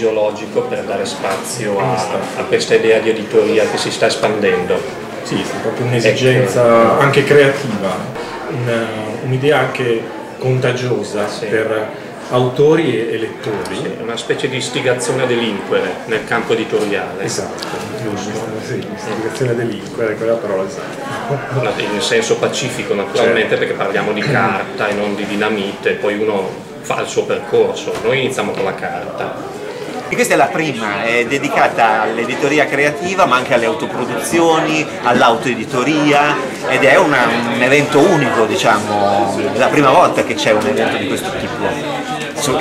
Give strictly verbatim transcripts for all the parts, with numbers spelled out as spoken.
geologico per dare spazio a, a questa idea di editoria che si sta espandendo. Sì, è proprio un'esigenza ecco. anche creativa, un'idea anche contagiosa sì. per autori e lettori. Sì, una specie di istigazione a delinquere nel campo editoriale. Esatto, giusto. Sì, istigazione a delinquere, quella parola esatta. No, in senso pacifico naturalmente, certo. perché parliamo di carta e non di dinamite, poi uno fa il suo percorso, noi iniziamo con la carta. E questa è la prima, è dedicata all'editoria creativa ma anche alle autoproduzioni, all'autoeditoria, ed è una, un evento unico, diciamo, è la prima volta che c'è un evento di questo tipo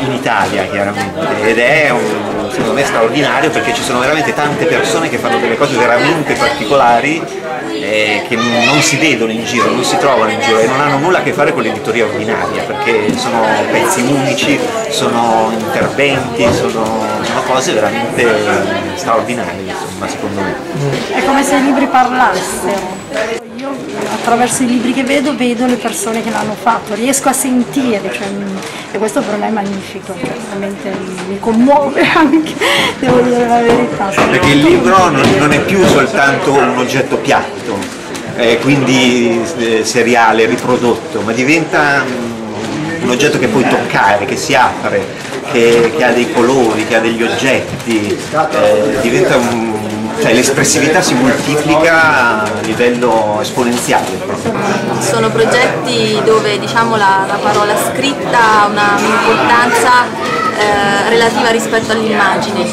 in Italia chiaramente, ed è un, secondo me straordinario, perché ci sono veramente tante persone che fanno delle cose veramente particolari eh, che non si vedono in giro, non si trovano in giro e non hanno nulla a che fare con l'editoria ordinaria, perché sono pezzi unici, sono interventi, sono cose veramente straordinarie, insomma, secondo me. È come se i libri parlassero. Io attraverso i libri che vedo, vedo le persone che l'hanno fatto, riesco a sentire, cioè, e questo per me è magnifico, veramente mi commuove anche, devo dire la verità. Perché il libro non è più soltanto un oggetto piatto, eh, quindi eh, seriale, riprodotto, ma diventa mh, un oggetto che puoi toccare, che si apre. Che, che ha dei colori, che ha degli oggetti, eh, diventa un, cioè l'espressività si moltiplica a livello esponenziale proprio. Sono progetti dove diciamo la, la parola scritta ha un'importanza eh, relativa rispetto all'immagine,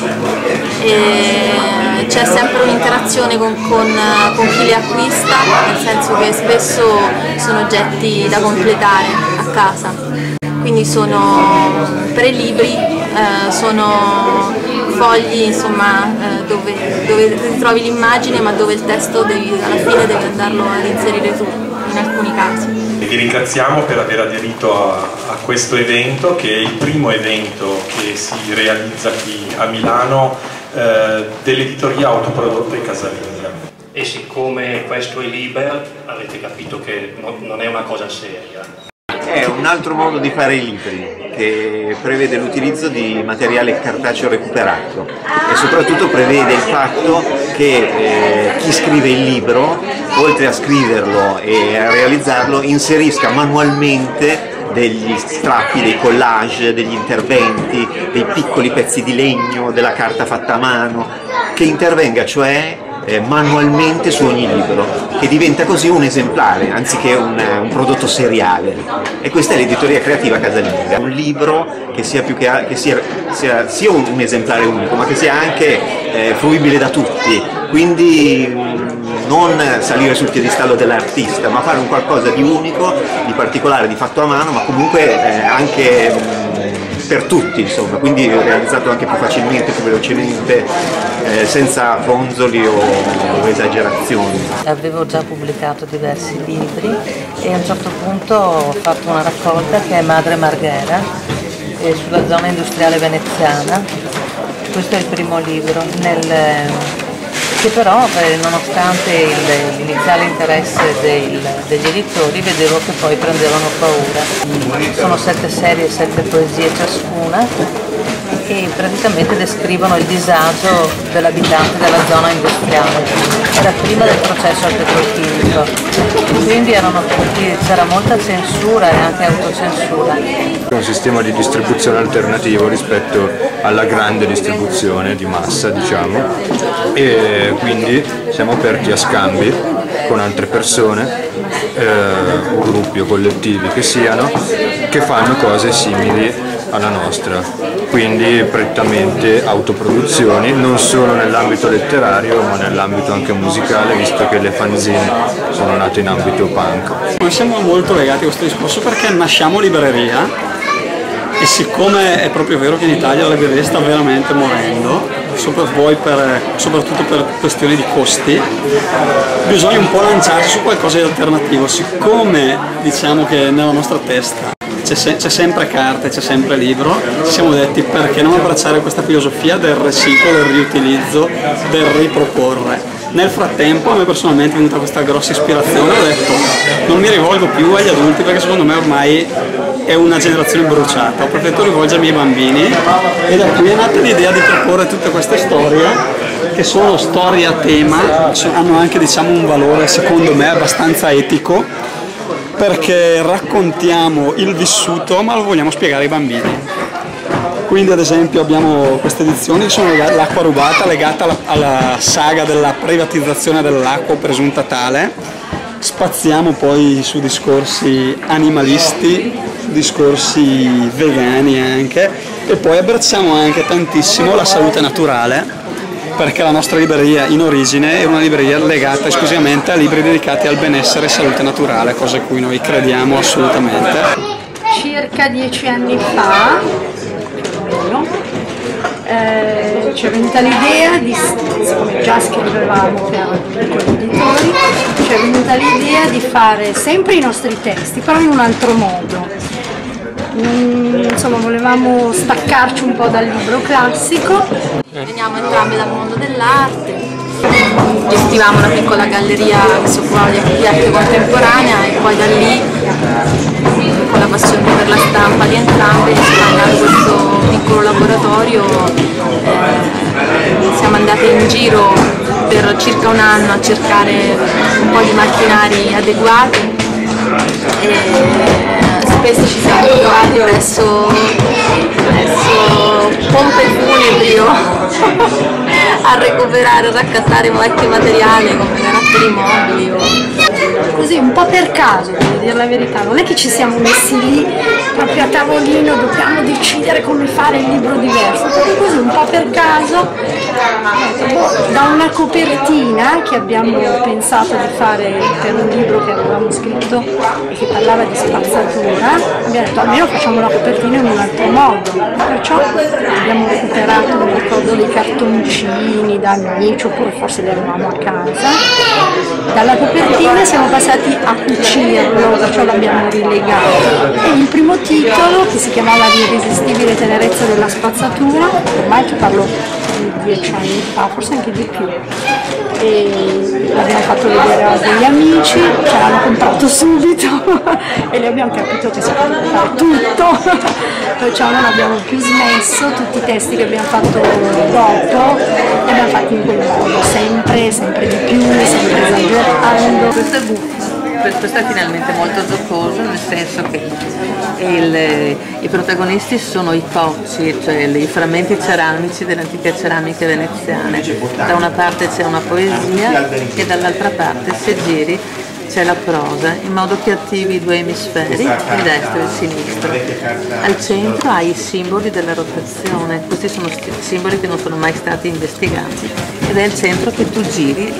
c'è sempre un'interazione con, con, con chi li acquista, nel senso che spesso sono oggetti da completare a casa. Quindi sono tre libri, eh, sono fogli insomma, eh, dove, dove ritrovi l'immagine ma dove il testo devi, alla fine devi andarlo ad inserire tu in alcuni casi. Vi ringraziamo per aver aderito a, a questo evento, che è il primo evento che si realizza qui a Milano eh, dell'editoria autoprodotta in Casalini. E siccome questo è Liber, avete capito che no, non è una cosa seria. È un altro modo di fare i libri, che prevede l'utilizzo di materiale cartaceo recuperato e soprattutto prevede il fatto che eh, chi scrive il libro, oltre a scriverlo e a realizzarlo, inserisca manualmente degli strappi, dei collage, degli interventi, dei piccoli pezzi di legno, della carta fatta a mano, che intervenga cioè manualmente su ogni libro, che diventa così un esemplare anziché un, un prodotto seriale. E questa è l'editoria creativa casalinga, un libro che sia, più che, che sia, sia, sia un, un esemplare unico, ma che sia anche eh, fruibile da tutti, quindi mh, non salire sul piedistallo dell'artista, ma fare un qualcosa di unico, di particolare, di fatto a mano, ma comunque eh, anche mh, per tutti, insomma, quindi realizzato anche più facilmente, più velocemente. Eh, senza fronzoli o, o esagerazioni. Avevo già pubblicato diversi libri e a un certo punto ho fatto una raccolta che è Madre Marghera, eh, sulla zona industriale veneziana. Questo è il primo libro, nel, che però eh, nonostante l'iniziale interesse del, degli editori vedevo che poi prendevano paura. Sono sette serie e sette poesie ciascuna, che praticamente descrivono il disagio dell'abitante della zona industriale, da prima del processo petrolchimico. Quindi c'era molta censura e anche autocensura. È un sistema di distribuzione alternativo rispetto alla grande distribuzione di massa, diciamo, e quindi siamo aperti a scambi con altre persone, eh, o gruppi o collettivi che siano, che fanno cose simili alla nostra, quindi prettamente autoproduzioni, non solo nell'ambito letterario ma nell'ambito anche musicale, visto che le fanzine sono nate in ambito punk. Noi siamo molto legati a questo discorso perché nasciamo libreria e siccome è proprio vero che in Italia la libreria sta veramente morendo, soprattutto per questioni di costi, bisogna un po' lanciarsi su qualcosa di alternativo, siccome diciamo che nella nostra testa c'è sempre carta, c'è sempre libro, ci siamo detti perché non abbracciare questa filosofia del riciclo, del riutilizzo, del riproporre. Nel frattempo a me personalmente è venuta questa grossa ispirazione, ho detto non mi rivolgo più agli adulti perché secondo me ormai è una generazione bruciata, ho preferito rivolgermi ai bambini e da qui è nata l'idea di proporre tutte queste storie che sono storie a tema, hanno anche diciamo un valore secondo me abbastanza etico perché raccontiamo il vissuto ma lo vogliamo spiegare ai bambini. Quindi ad esempio abbiamo queste edizioni che sono l'acqua rubata legata alla, alla saga della privatizzazione dell'acqua presunta tale, spaziamo poi su discorsi animalisti, su discorsi vegani anche e poi abbracciamo anche tantissimo la salute naturale perché la nostra libreria in origine è una libreria legata esclusivamente a libri dedicati al benessere e salute naturale, cosa a cui noi crediamo assolutamente. Circa dieci anni fa Eh, c'è venuta l'idea di, siccome già scrivevamo per gli editori, c'è venuta l'idea di fare sempre i nostri testi, però in un altro modo. Mm, insomma, volevamo staccarci un po' dal libro classico. Veniamo entrambi dal mondo dell'arte, gestivamo una piccola galleria che si occupava di arte contemporanea e poi da lì, con la passione per la stampa di entrambi, questo piccolo laboratorio, eh, siamo andate in giro per circa un anno a cercare un po' di macchinari adeguati e spesso ci siamo trovati presso, presso pompe funebri a recuperare, a raccattare vecchi materiali come caratteri mobili o... così un po' per caso, devo dire la verità, non è che ci siamo messi lì proprio a tavolino, dobbiamo decidere come fare il libro diverso, perché così un po' per caso, da una copertina che abbiamo pensato di fare per un libro che avevamo scritto che parlava di spazzatura, abbiamo detto almeno facciamo la copertina in un altro modo, perciò abbiamo recuperato, mi ricordo, dei cartoncini da amici oppure forse li avevamo a casa, dalla copertina siamo passati a cucirlo, perciò l'abbiamo rilegato e il primo titolo che si chiamava L'irresistibile tenerezza della spazzatura, ormai ti parlo dieci anni fa, forse anche di più, e l'abbiamo fatto vedere a degli amici, ce l'hanno comprato subito e lì abbiamo capito che si poteva fare tutto, perciò non abbiamo più smesso, tutti i testi che abbiamo fatto dopo li abbiamo fatti in quel modo, sempre, sempre di più, sempre esagerando. Questo è buffo. Questo è finalmente molto giocoso, nel senso che il, i protagonisti sono i cocci, cioè i frammenti ceramici dell'antica ceramica veneziana. Da una parte c'è una poesia e dall'altra parte, se giri, c'è la prosa, in modo che attivi i due emisferi, il destro e il sinistro. Al centro hai i simboli della rotazione, questi sono simboli che non sono mai stati investigati ed è il centro che tu giri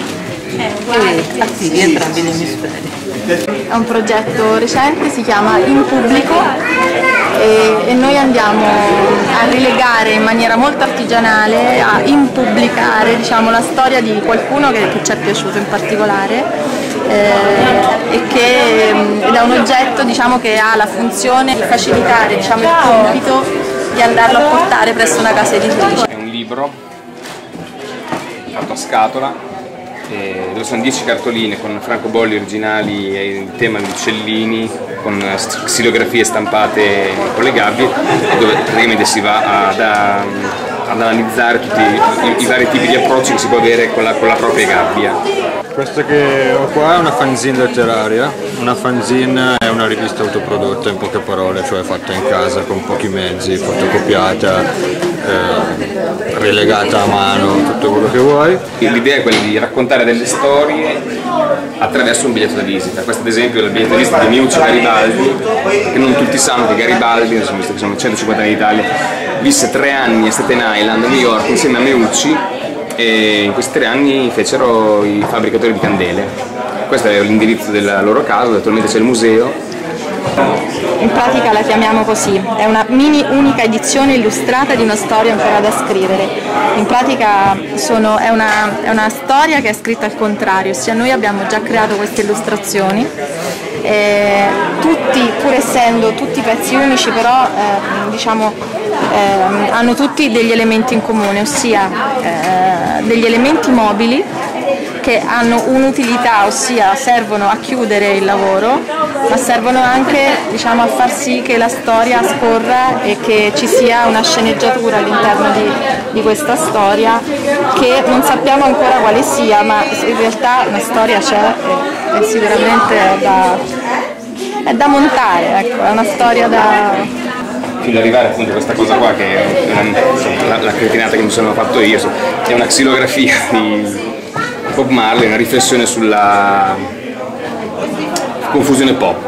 e attivi entrambi gli emisferi. È un progetto recente, si chiama In Pubblico e, e noi andiamo a rilegare in maniera molto artigianale, a impubblicare diciamo, la storia di qualcuno che, che ci è piaciuto in particolare eh, e che ed è un oggetto diciamo, che ha la funzione di facilitare diciamo, il compito di andarlo a portare presso una casa editrice. È un libro fatto a scatola. Eh, dove sono dieci cartoline con francobolli originali e il tema di uccellini con xilografie stampate con le gabbie dove praticamente si va ad, a, ad analizzare tutti i, i vari tipi di approcci che si può avere con la, con la propria gabbia. Questo che ho qua è una fanzine letteraria, una fanzine è una rivista autoprodotta in poche parole, cioè fatta in casa con pochi mezzi, fotocopiata. Eh, rilegata a mano, tutto quello che vuoi. L'idea è quella di raccontare delle storie attraverso un biglietto da visita. Questo ad esempio è il biglietto da visita di Meucci Garibaldi, che non tutti sanno che Garibaldi, insomma, visto che sono centocinquanta anni in Italia, visse tre anni a Staten Island, a New York, insieme a Meucci e in questi tre anni fecero i fabbricatori di candele. Questo è l'indirizzo della loro casa, attualmente c'è il museo. In pratica la chiamiamo così, è una mini unica edizione illustrata di una storia ancora da scrivere. In pratica sono, è, una, è una storia che è scritta al contrario, ossia noi abbiamo già creato queste illustrazioni, eh, tutti, pur essendo tutti pezzi unici però eh, diciamo, eh, hanno tutti degli elementi in comune, ossia eh, degli elementi mobili che hanno un'utilità, ossia servono a chiudere il lavoro, ma servono anche, diciamo, a far sì che la storia scorra e che ci sia una sceneggiatura all'interno di, di questa storia, che non sappiamo ancora quale sia, ma in realtà una storia c'è e, e sicuramente è da, è da montare, ecco, è una storia da... Fino ad arrivare appunto a questa cosa qua, che è una, insomma, la, la cretinata che mi sono fatto io, insomma, è una xilografia di Bob Marley, una riflessione sulla confusione pop,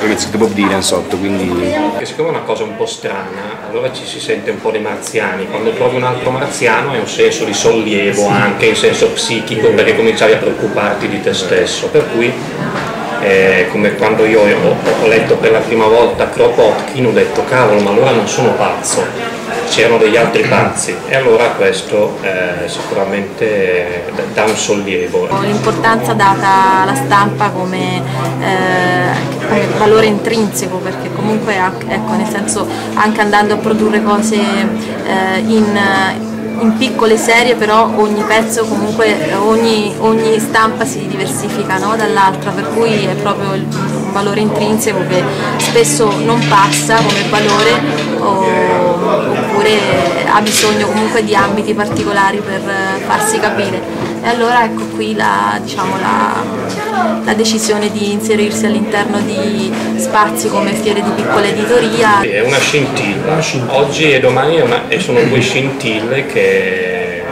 come c'è Bob Dylan sotto, quindi... Che siccome è una cosa un po' strana, allora ci si sente un po' dei marziani, quando trovi un altro marziano è un senso di sollievo, anche in senso psichico, perché cominciavi a preoccuparti di te stesso, per cui... Eh, come quando io ho, ho letto per la prima volta Kropotkin, ho detto cavolo, ma allora non sono pazzo, c'erano degli altri pazzi, e allora questo eh, sicuramente dà un sollievo. L'importanza data alla stampa come, eh, come valore intrinseco, perché comunque ecco, nel senso, anche andando a produrre cose eh, in in piccole serie, però ogni pezzo comunque, ogni, ogni stampa si diversifica, no? dall'altra, per cui è proprio il, un valore intrinseco che spesso non passa come valore, o, oppure ha bisogno comunque di ambiti particolari per farsi capire. E allora ecco qui la, diciamo, la, la decisione di inserirsi all'interno di spazi come fiere di piccola editoria. È una scintilla, oggi e domani è una, e sono due scintille che,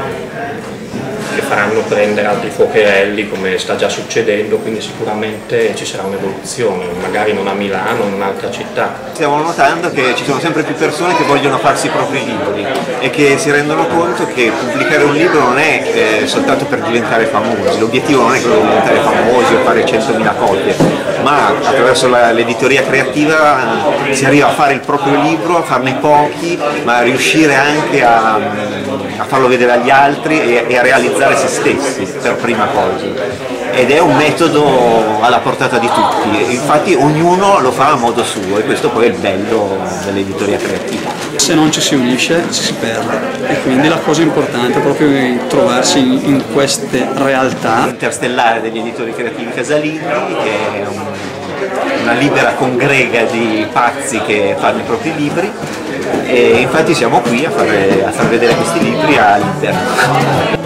che faranno prendere altri fuocherelli, come sta già succedendo, quindi sicuramente ci sarà un'evoluzione, magari non a Milano, in un'altra città. Stiamo notando che ci sono sempre più persone che vogliono farsi i propri libri e che si rendono conto che pubblicare un libro non è eh, soltanto per diventare famosi, l'obiettivo non è quello di diventare famosi o fare centomila copie, ma attraverso l'editoria creativa eh, si arriva a fare il proprio libro, a farne pochi, ma a riuscire anche a, a farlo vedere agli altri e, e a realizzare se stessi per prima cosa. Ed è un metodo alla portata di tutti, infatti ognuno lo fa a modo suo, e questo poi è il bello dell'editoria creativa. Se non ci si unisce ci si perde, e quindi la cosa importante è proprio trovarsi in queste realtà. L'Interstellare degli editori creativi Casalini, che è un, una libera congrega di pazzi che fanno i propri libri, e infatti siamo qui a, fare, a far vedere questi libri all'interno.